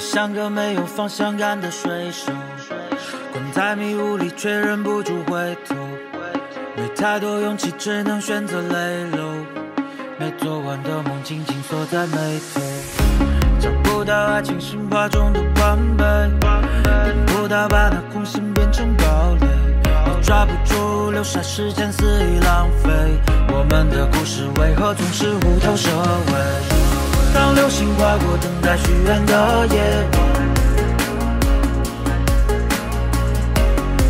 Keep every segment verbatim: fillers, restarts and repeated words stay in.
像个没有方向感的水手，关在迷雾里却忍不住回头，没太多勇气，只能选择泪流。没做完的梦，紧紧锁在眉头，找不到爱情神话中的完美，等不到把那空心变成堡垒，你抓不住，留下时间肆意浪费。我们的故事为何总是虎头蛇尾？ 当流星划过等待许愿的夜晚，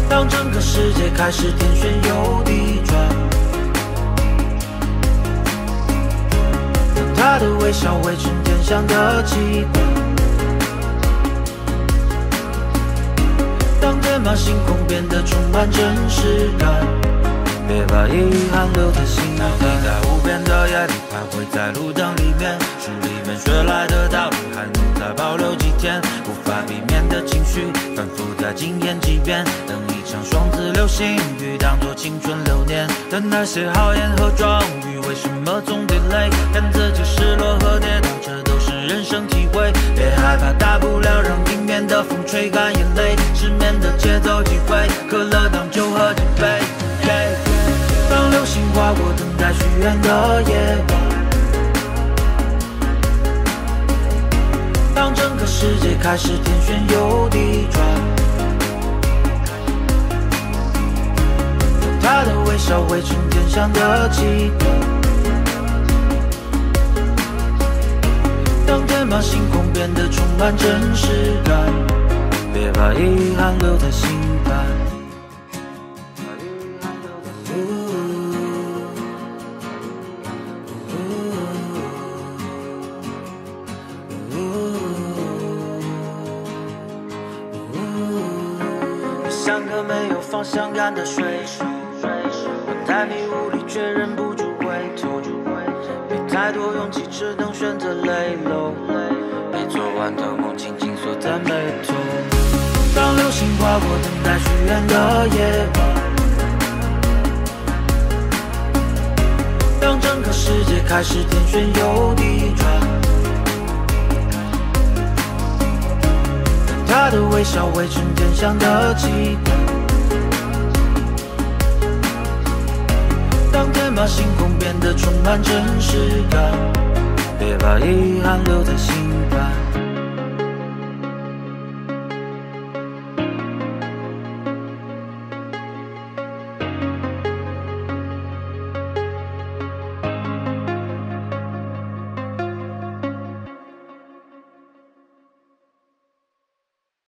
当整个世界开始天旋又地转，当他的微笑汇成天上的极光，当天马行空变得充满真实感。 别把遗憾留在心上。你在无边的夜里徘徊在路灯里面，书里面学来的道理还能再保留几天？无法避免的情绪反复在经验几遍。等一场双子流星雨当作青春流年，但那些豪言和壮语为什么总得累？看自己失落和跌倒，这都是人生体会。别害怕，大不了让迎面的风吹干眼泪，失眠的节奏几回，可乐当就喝几杯。 当流星划过等待许愿的夜晚，当整个世界开始天旋又地转，当他的微笑汇成天上的极光，当天马行空变得充满真实感，别把遗憾留在心坎。 像个没有方向感的水手，我在迷雾里却忍不住回头。没太多勇气，只能选择泪流。没做完的梦，紧紧锁在眉头。当流星划过等待许愿的夜晚，当整个世界开始天旋又地转。 他的微笑汇成天上的极光，当天马行空变得充满真实感，别把遗憾留在心坎。